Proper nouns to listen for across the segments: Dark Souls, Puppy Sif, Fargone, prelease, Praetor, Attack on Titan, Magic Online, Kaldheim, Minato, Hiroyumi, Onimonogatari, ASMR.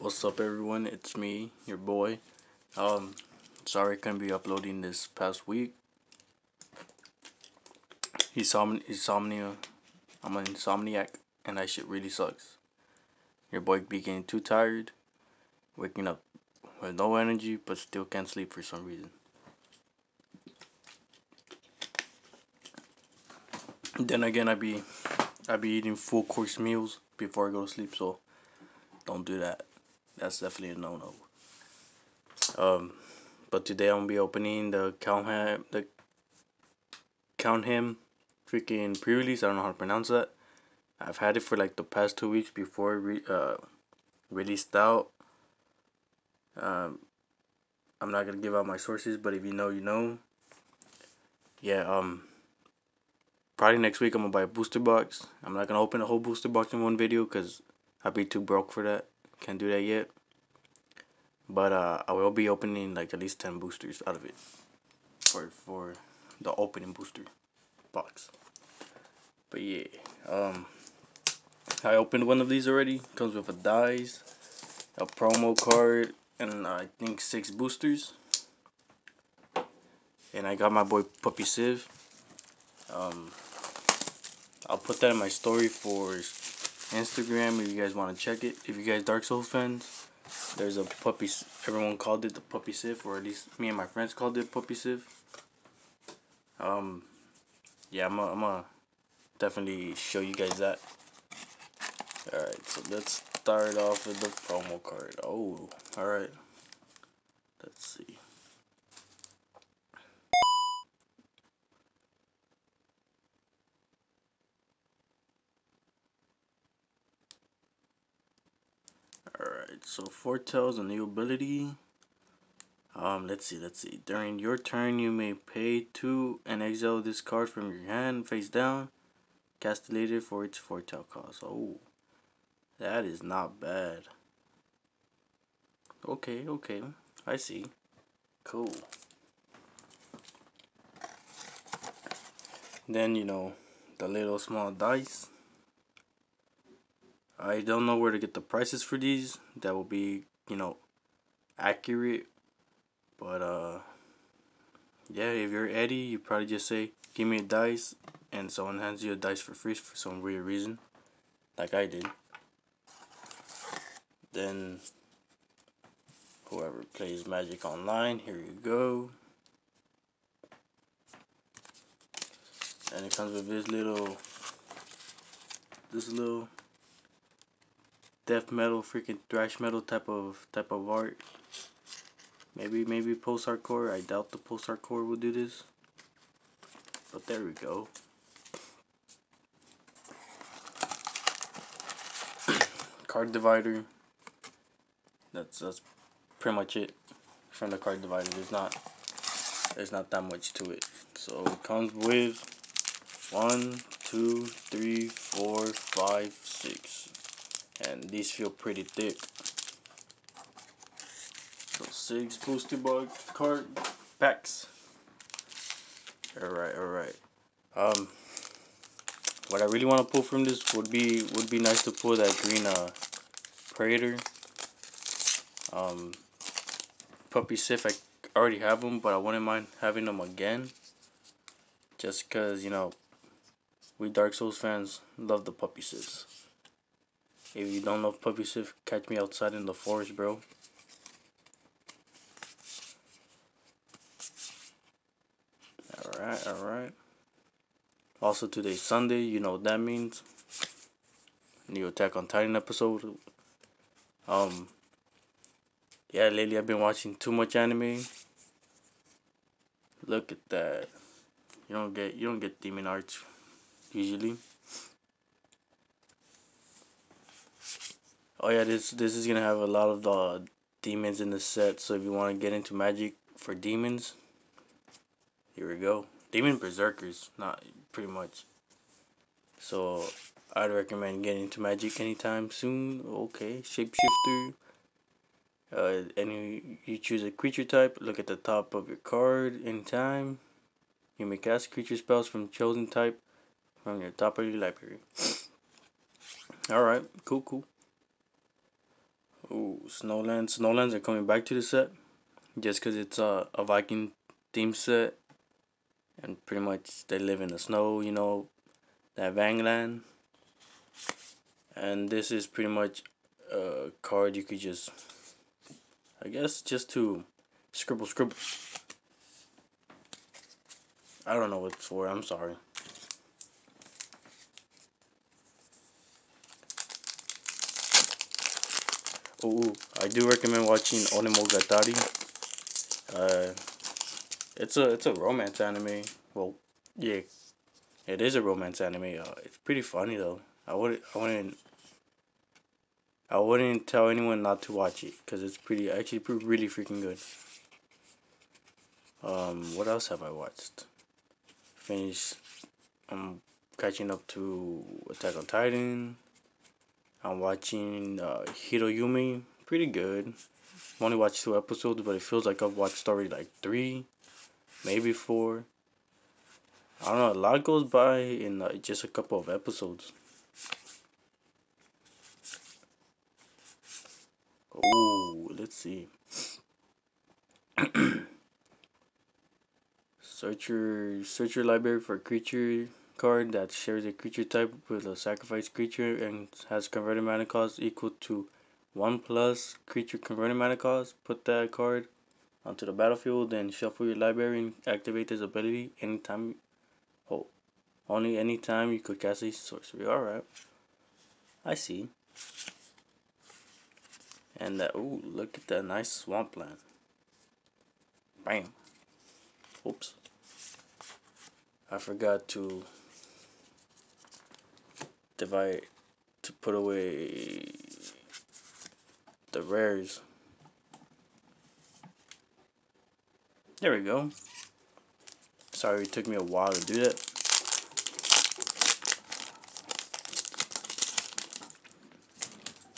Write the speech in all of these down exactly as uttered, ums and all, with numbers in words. What's up, everyone? It's me, your boy. Um, sorry I couldn't be uploading this past week. Insom insomnia. I'm an insomniac, and that shit really sucks. Your boy be getting too tired, waking up with no energy, but still can't sleep for some reason. Then again, I be I be eating full course meals before I go to sleep, so don't do that. That's definitely a no-no. Um, but today I'm gonna be opening the Kaldheim, the Kaldheim freaking pre-release. I don't know how to pronounce that. I've had it for like the past two weeks before it re uh, released out. Um, I'm not gonna give out my sources, but if you know, you know. Yeah. Um. Probably next week I'm gonna buy a booster box. I'm not gonna open a whole booster box in one video because I'd be too broke for that. Can't do that yet. But uh, I will be opening like at least ten boosters out of it for for the opening booster box. But yeah, um, I opened one of these already. Comes with a dice, a promo card, and uh, I think six boosters. And I got my boy Puppy Civ. Um, I'll put that in my story for Instagram if you guys want to check it. If you guys Dark Souls fans, there's a Puppy. Everyone called it the Puppy Civ, or at least me and my friends called it Puppy Civ. Um, yeah, I'm a, I'm a definitely show you guys that. Alright, so let's start off with the promo card. Oh, alright. Let's see. Alright, so foretells a new ability. Um, let's see, let's see. During your turn, you may pay two and exile this card from your hand face down. Castellated for its foretell cost. Oh, that is not bad. Okay, okay, I see. Cool. Then, you know, the little small dice. I don't know where to get the prices for these. That will be, you know, accurate. But, uh, yeah, if you're Eddie, you probably just say, give me a dice. And someone hands you a dice for free for some weird reason, like I did. Then, whoever plays Magic Online, here you go. And it comes with this little, this little death metal, freaking thrash metal type of type of art. Maybe maybe post hardcore. I doubt the post hardcore will do this, but there we go. Card divider. That's that's pretty much it from the card divider. There's not there's not that much to it. So it comes with one, two, three, four, five, six, and these feel pretty thick. So six booster box card packs. All right, all right. Um, what I really want to pull from this would be would be nice to pull that green uh Praetor. Um, Puppy Sif, I already have them, but I wouldn't mind having them again. Just cause, you know, we Dark Souls fans love the Puppy Sifs. If you don't love Puppy Sif, catch me outside in the forest, bro. Alright, alright. Also, today's Sunday, you know what that means. New Attack on Titan episode. Um, yeah, lately I've been watching too much anime. Look at that. You don't get you don't get demon arts usually. Oh yeah, this this is gonna have a lot of the demons in the set. So if you want to get into magic for demons, here we go. Demon berserkers, not pretty much. So I'd recommend getting into magic anytime soon. Okay, shapeshifter. Uh, and you choose a creature type. Look at the top of your card. Anytime, you may cast creature spells from chosen type from your top of your library. All right, cool, cool. Ooh, Snowlands. Snowlands are coming back to the set just because it's a, a Viking theme set. And pretty much they live in the snow, you know, that Vangland. And this is pretty much a card you could just, I guess, just to scribble, scribble. I don't know what it's for, I'm sorry. Ooh, I do recommend watching Onimonogatari. Uh, it's a it's a romance anime. Well, yeah, it is a romance anime. Uh, it's pretty funny though. I would I wouldn't I wouldn't tell anyone not to watch it because it's pretty actually pretty, really freaking good. Um, what else have I watched? Finished. I'm catching up to Attack on Titan. I'm watching uh, Hiroyumi, pretty good. I've only watched two episodes, but it feels like I've watched already like three, maybe four. I don't know, a lot goes by in uh, just a couple of episodes. Oh, let's see. Search your, search your library for a creature card that shares a creature type with a sacrifice creature and has converted mana cost equal to one plus creature converted mana cost. Put that card onto the battlefield, then shuffle your library and activate this ability anytime. Oh, only anytime you could cast a sorcery. Alright, I see. And that, ooh, look at that nice swampland. Bam. Oops. I forgot to divide to put away the rares. There we go. Sorry it took me a while to do that.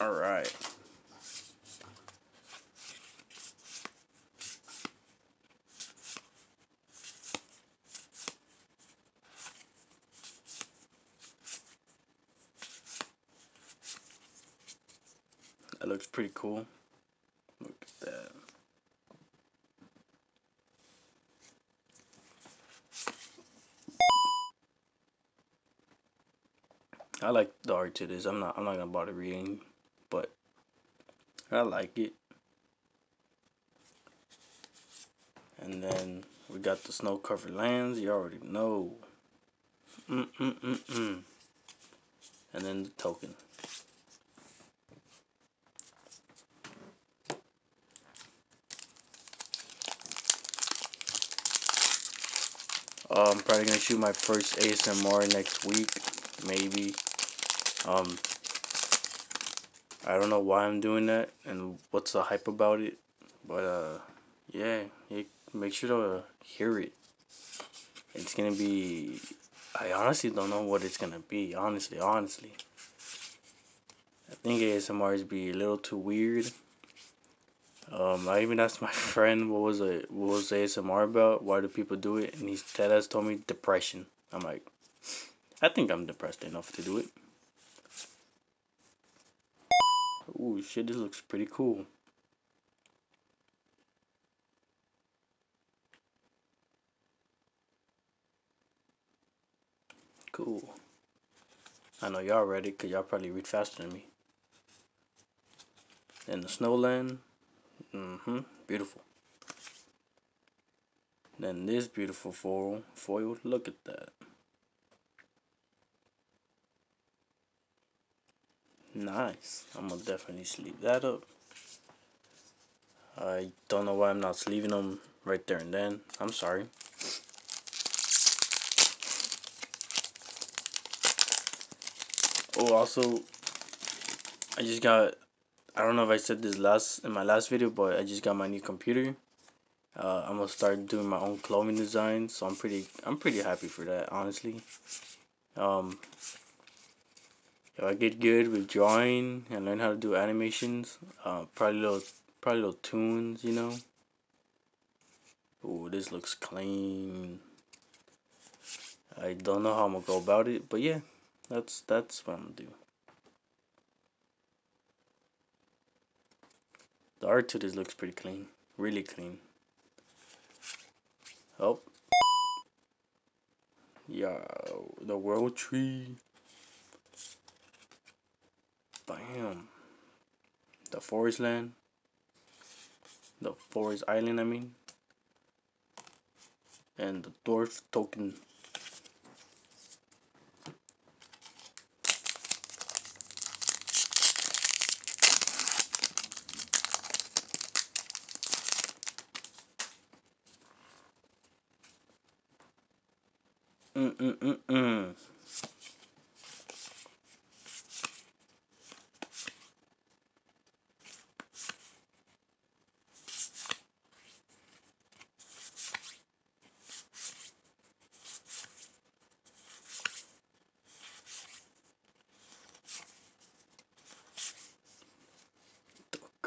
Alright. That looks pretty cool. Look at that. I like the art to this. I'm not I'm not gonna bother reading, but I like it. And then we got the snow covered lands, you already know. Mm mm mm mm. And then the token. Uh, I'm probably gonna shoot my first A S M R next week, maybe. Um, I don't know why I'm doing that and what's the hype about it, but uh, yeah, it, make sure to hear it. It's gonna be. I honestly don't know what it's gonna be. Honestly, honestly, I think A S M Rs be a little too weird. Um, I even asked my friend what was a what was A S M R about? Why do people do it? And he that has told me depression. I'm like, I think I'm depressed enough to do it. Ooh, shit! This looks pretty cool. Cool. I know y'all read it, cause y'all probably read faster than me. Then the Snowland. Mm-hmm. Beautiful. Then this beautiful foil foil. Look at that. Nice. I'm gonna definitely sleeve that up. I don't know why I'm not sleeving them right there and then. I'm sorry. Oh, also, I just got. I don't know if I said this last in my last video, but I just got my new computer. Uh, I'm gonna start doing my own clothing design, so I'm pretty I'm pretty happy for that, honestly. Um, if I get good with drawing and learn how to do animations, uh, probably little probably little tunes, you know. Ooh, this looks clean. I don't know how I'm gonna go about it, but yeah, that's that's what I'm gonna do. The art to this looks pretty clean. Really clean. Oh. Yeah, the world tree. Bam. The forest land. The forest island, I mean. And the dwarf token. Mm-mm-mm-mm.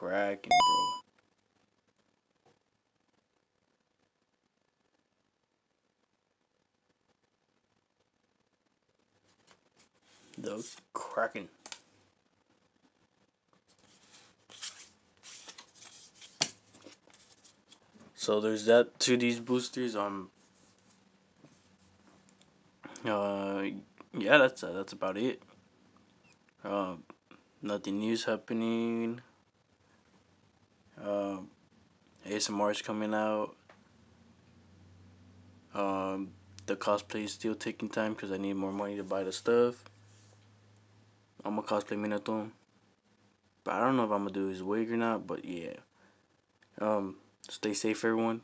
Cracking, bro. Those cracking. So there's that to these boosters. Um. Uh, yeah, that's uh, that's about it. Uh, nothing new's happening. Uh, A S M R is coming out. Um, the cosplay is still taking time because I need more money to buy the stuff. I'm gonna cosplay Minato, but I don't know if I'm gonna do his wig or not. But yeah, um, stay safe, everyone.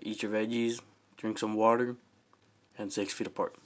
Eat your veggies, drink some water, and six feet apart.